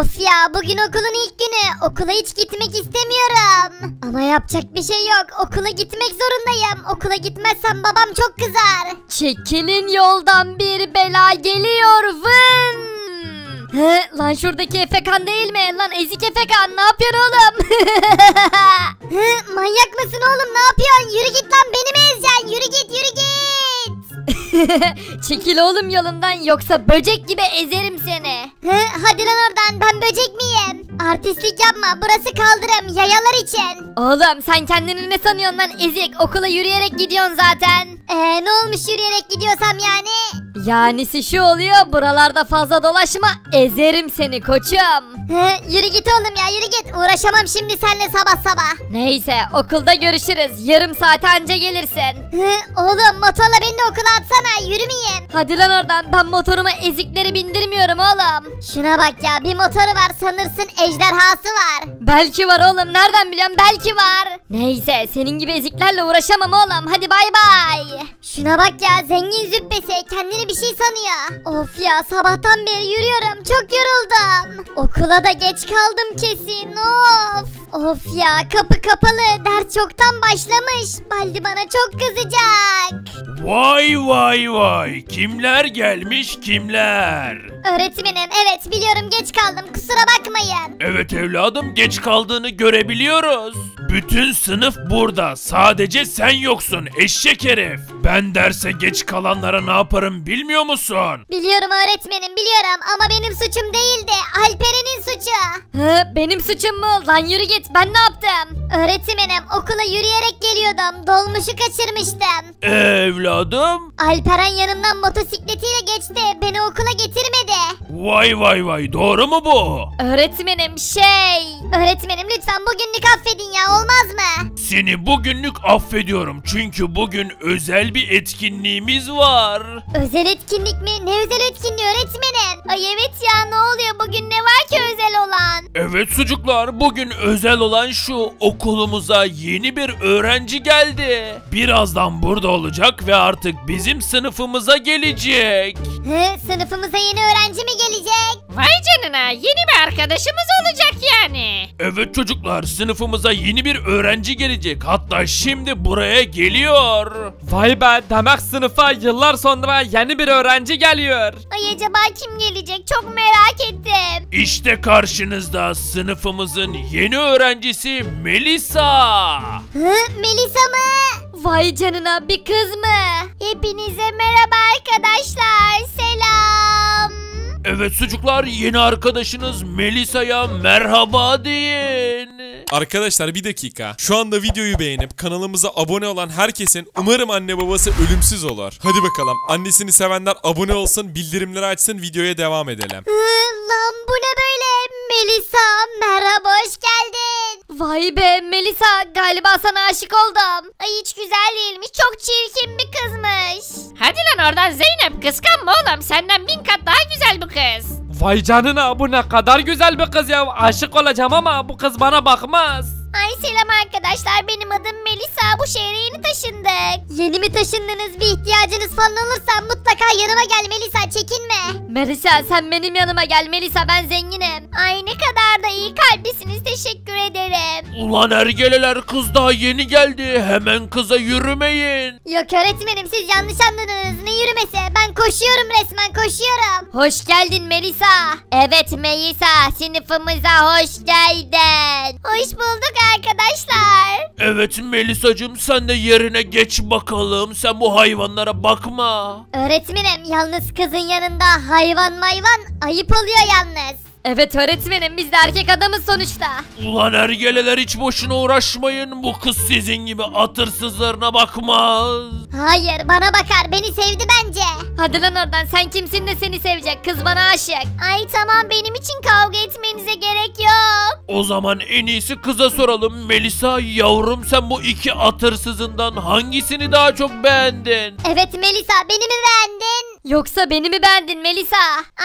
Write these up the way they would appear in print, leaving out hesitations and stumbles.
Of ya, bugün okulun ilk günü. Okula hiç gitmek istemiyorum. Ama yapacak bir şey yok. Okula gitmek zorundayım. Okula gitmezsem babam çok kızar. Çekilin yoldan, bir bela geliyor. Vın! He, lan şuradaki EFEKAN değil mi? Lan ezik EFEKAN, ne yapıyorsun oğlum? He, manyak mısın oğlum, ne yapıyorsun? Yürü git lan, beni mi ezeceksin? Yürü git, yürü git. Çekil oğlum yolumdan, yoksa böcek gibi ezerim seni. He, hadi lan oradan, ben böcek miyim? Artistlik yapma, burası kaldırım, yayalar için. Oğlum sen kendini ne sanıyorsun lan ezik? Okula yürüyerek gidiyorsun zaten. Ne olmuş yürüyerek gidiyorsam yani? Yanisi şu oluyor, buralarda fazla dolaşma, ezerim seni koçum. Yürü git oğlum ya, yürü git, uğraşamam şimdi seninle sabah sabah. Neyse, okulda görüşürüz, yarım saat anca gelirsin. Oğlum motorla beni de okula atsana, yürümeyeyim. Hadi lan oradan, ben motoruma ezikleri bindirmiyorum oğlum. Şuna bak ya, bir motoru var sanırsın ejderhası var. Belki var oğlum, nereden biliyorum, belki var. Neyse, senin gibi eziklerle uğraşamam oğlum, hadi bay bay. Şuna bak ya, zengin züppesi, kendini bir şey sanıyor. Of ya, sabahtan beri yürüyorum, çok yoruldum. Okula da geç kaldım kesin, of. Of ya, kapı kapalı, ders çoktan başlamış. Baldi bana çok kızacak. Vay vay vay, kimler gelmiş kimler? Öğretmenim, evet biliyorum geç kaldım, kusura bakmayın. Evet evladım, geç kaldığını görebiliyoruz. Bütün sınıf burada, sadece sen yoksun eşek herif. Ben derse geç kalanlara ne yaparım bilmiyor musun? Biliyorum öğretmenim, biliyorum ama benim suçum değildi, Alperen'in suçu. He, benim suçum mu? Lan yürü git, ben ne yaptım? Öğretmenim, okula yürüyerek geliyordum, dolmuşu kaçırmıştım. Evladım? Alperen yanımdan motosikletiyle geçti, beni okula getirmedi. Vay vay vay, doğru mu bu? Öğretmenim öğretmenim lütfen bugünlük affedin ya, olmaz mı? Seni bugünlük affediyorum çünkü bugün özel bir etkinliğimiz var. Özel etkinlik mi? Ne özel etkinliği öğretmenim? Ay evet ya, ne oluyor bugün, ne var ki özel olan? Evet çocuklar, bugün özel olan şu, okulumuza yeni bir öğrenci geldi. Birazdan burada olacak ve artık bizim sınıfımıza gelecek. Sınıfımıza yeni öğrenci mi gelecek? Vay canına, yeni bir arkadaşımız olacak yani. Evet çocuklar, sınıfımıza yeni bir öğrenci gelecek. Hatta şimdi buraya geliyor. Vay be, demek sınıfa yıllar sonra yeni bir öğrenci geliyor. Ay acaba kim gelecek? Çok merak ettim. İşte karşınızda sınıfımızın yeni öğrencisi Melisa. Melisa mı? Vay canına, bir kız mı? Hepinize merhaba arkadaşlar, selam. Evet çocuklar, yeni arkadaşınız Melisa'ya merhaba deyin. Arkadaşlar bir dakika. Şu anda videoyu beğenip kanalımıza abone olan herkesin umarım anne babası ölümsüz olur. Hadi bakalım, annesini sevenler abone olsun, bildirimleri açsın, videoya devam edelim. Lan bu ne böyle? Melisa merhaba, hoş geldin. Vay be Melisa, galiba sana aşık oldum. Ay hiç güzel değilmiş, çok çirkin bir kızmış. Hadi lan oradan Zeynep, kıskanma oğlum, senden 1000 kat daha güzel bu kız. Vay canına, bu ne kadar güzel bir kız ya, aşık olacağım ama bu kız bana bakmaz. Ay selam arkadaşlar, benim adım Melisa, bu şehre yeni taşındık. Yeni mi taşındınız? Bir ihtiyacınız falan olursa mutlaka yanıma gel Melisa, çekinme. Melisa sen benim yanıma gel Melisa, ben zenginim. Ay ne kadar da iyi kalplisiniz, teşekkür ederim. Ulan ergeleler, kız daha yeni geldi, hemen kıza yürümeyin. Yok öğretmenim, siz yanlış anladınız, ne yürümesi, ben koşuyorum, resmen koşuyorum. Hoş geldin Melisa. Evet Melisa, sınıfımıza hoş geldin. Hoş bulduk arkadaşlar. Evet Melisacığım, sen de yerine geç bakalım, sen bu hayvanlara bakma. Öğretmenim yalnız kızın yanında hayvan mayvan ayıp oluyor yalnız. Evet öğretmenim, biz de erkek adamız sonuçta. Ulan ergeleler, hiç boşuna uğraşmayın, bu kız sizin gibi atırsızlarına bakmaz. Hayır, bana bakar, beni sevdi bence. Hadi lan oradan, sen kimsin de seni sevecek, kız bana aşık. Ay tamam, benim için kavga etmenize gerek yok. O zaman en iyisi kıza soralım. Melisa yavrum, sen bu iki atırsızından hangisini daha çok beğendin? Evet Melisa, beni mi beğendin? Yoksa beni mi beğendin Melisa?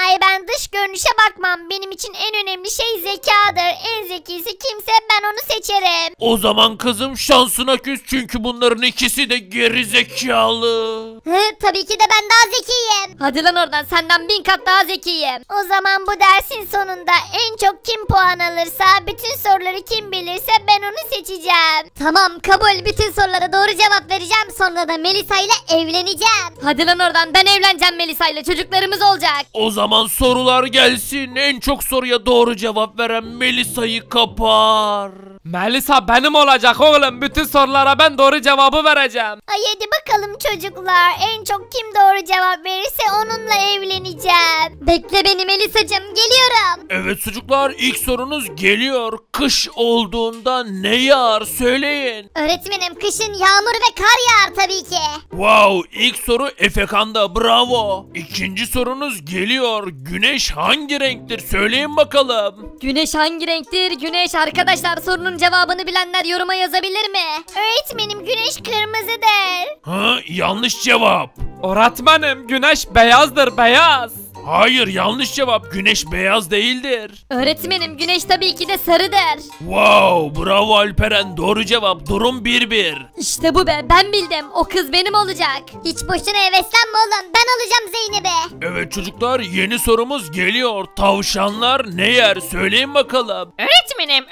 Ay ben dış görünüşe bakmam. Benim için en önemli şey zekadır. En zekisi kimse, ben onu seçerim. O zaman kızım şansına küs, çünkü bunların ikisi de geri zekalı. zekalı. Hı, tabii ki de ben daha zekiyim. Hadi lan oradan, senden 1000 kat daha zekiyim. O zaman bu dersin sonunda en çok kim puan alırsa, bütün soruları kim bilirse ben onu seçeceğim. Tamam kabul, bütün sorulara doğru cevap vereceğim. Sonra da Melisa ile evleneceğim. Hadi lan oradan, ben evleneceğim Melisa ile, çocuklarımız olacak. O zaman sorular gelsin. En çok soruya doğru cevap veren Melisa'yı kapar. Melisa benim olacak oğlum. Bütün sorulara ben doğru cevabı vereceğim. Ay hadi bakalım çocuklar. En çok kim doğru cevap verirse onunla evleneceğim. Bekle beni Melisa'cığım, geliyorum. Evet çocuklar, ilk sorunuz geliyor. Kış olduğunda ne yağar söyleyin. Öğretmenim kışın yağmur ve kar yağar tabii ki. Wow, ilk soru Efekan'da, bravo. İkinci sorunuz geliyor. Güneş hangi renktir söyleyin bakalım. Güneş hangi renktir? Güneş arkadaşlar, sorunun cevabını bilenler yoruma yazabilir mi? Öğretmenim güneş kırmızıdır. Ha, yanlış cevap. Öğretmenim güneş beyazdır, beyaz. Hayır, yanlış cevap. Güneş beyaz değildir. Öğretmenim güneş tabii ki de sarıdır. Wow, bravo Alperen, doğru cevap. Durum 1-1. İşte bu be, ben bildim. O kız benim olacak. Hiç boşuna heveslenme oğlum, ben olacağım Zeynep'i. Evet çocuklar, yeni sorumuz geliyor. Tavşanlar ne yer söyleyin bakalım. Öğretmenim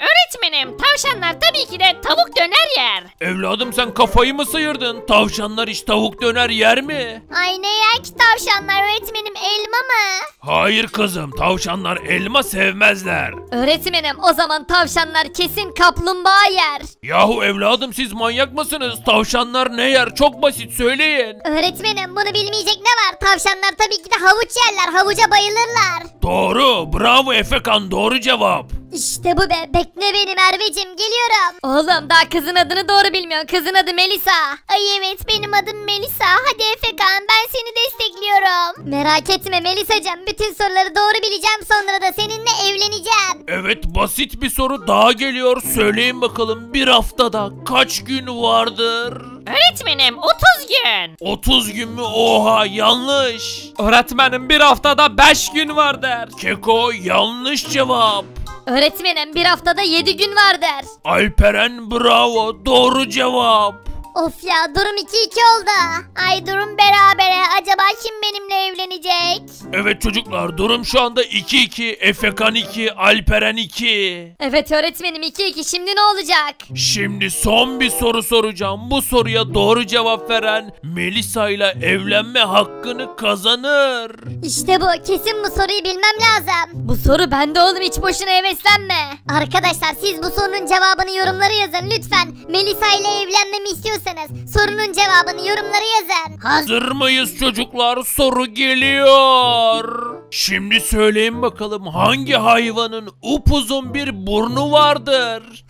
tavşanlar tabii ki de tavuk döner yer. Evladım sen kafayı mı sıyırdın? Tavşanlar hiç tavuk döner yer mi? Ay ne yer ki tavşanlar öğretmenim, elma mı? Hayır kızım, tavşanlar elma sevmezler. Öğretmenim o zaman tavşanlar kesin kaplumbağa yer. Yahu evladım siz manyak mısınız? Tavşanlar ne yer? Çok basit, söyleyin. Öğretmenim bunu bilmeyecek ne var? Tavşanlar tabii ki de havuç yerler, havuca bayılırlar. Doğru, bravo Efekan, doğru cevap. İşte bu be, bekle beni Merveciğim, geliyorum. Oğlum daha kızın adını doğru bilmiyorsun, kızın adı Melisa. Ay evet, benim adım Melisa. Hadi Efekan, ben seni destekliyorum. Merak etme Melisa'cığım, bütün soruları doğru bileceğim, sonra da seninle evleneceğim. Evet, basit bir soru daha geliyor, söyleyin bakalım bir haftada kaç gün vardır? Öğretmenim 30 gün. 30 gün mü? Oha, yanlış. Öğretmenim bir haftada 5 gün vardır. Keko, yanlış cevap. Öğretmenim bir haftada 7 gün vardır. Alperen bravo, doğru cevap. Of ya, durum 2-2 oldu. Ay durum berabere. Acaba kim benimle evlenecek? Evet çocuklar, durum şu anda 2-2. Efekan 2, Alperen 2. Evet öğretmenim 2-2, şimdi ne olacak? Şimdi son bir soru soracağım. Bu soruya doğru cevap veren Melisa ile evlenme hakkını kazanır. İşte bu, kesin bu soruyu bilmem lazım. Bu soru bende oğlum, hiç boşuna heveslenme. Arkadaşlar siz bu sorunun cevabını yorumlara yazın lütfen. Melisa ile evlenmemi istiyorsanız sorunun cevabını yorumlara yazın. Hazır mıyız çocuklar? Soru geliyor. Şimdi söyleyin bakalım, hangi hayvanın upuzun bir burnu vardır?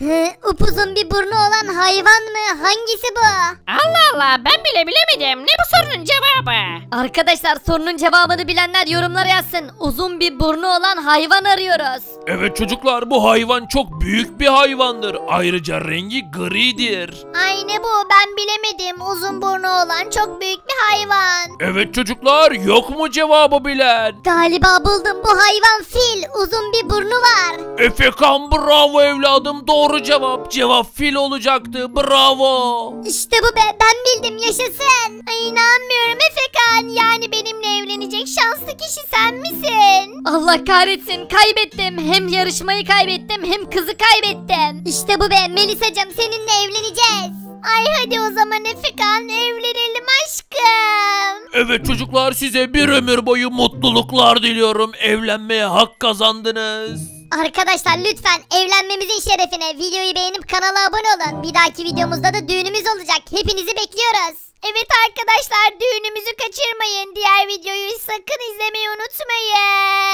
Upuzun bir burnu olan hayvan mı? Hangisi bu? Allah Allah, ben bile bilemedim. Ne bu sorunun cevabı? Arkadaşlar sorunun cevabını bilenler yorumlara yazsın. Uzun bir burnu olan hayvan arıyoruz. Evet çocuklar, bu hayvan çok büyük bir hayvandır. Ayrıca rengi gridir. Ay ne bu, ben bilemedim. Uzun burnu olan çok büyük bir hayvan. Evet çocuklar, yok mu cevabı bilen? Galiba buldum, bu hayvan fil. Uzun bir burnu var. Efekan bravo evladım, doğru cevap. Cevap fil olacaktı, bravo. İşte bu be, ben bildim, yaşasın. Ay inanmıyorum Efekan, yani benimle evlenecek şanslı kişi sen misin? Allah kahretsin, kaybettim. Hem yarışmayı kaybettim, hem kızı kaybettim. İşte bu be Melisa'cığım, seninle evleneceğiz. Ay hadi o zaman Efekan, evlenelim aşkım. Evet çocuklar, size bir ömür boyu mutluluklar diliyorum. Evlenmeye hak kazandınız. Arkadaşlar lütfen evlenmemizin şerefine videoyu beğenip kanala abone olun. Bir dahaki videomuzda da düğünümüz olacak. Hepinizi bekliyoruz. Evet arkadaşlar, düğünümüzü kaçırmayın. Diğer videoyu sakın izlemeyi unutmayın.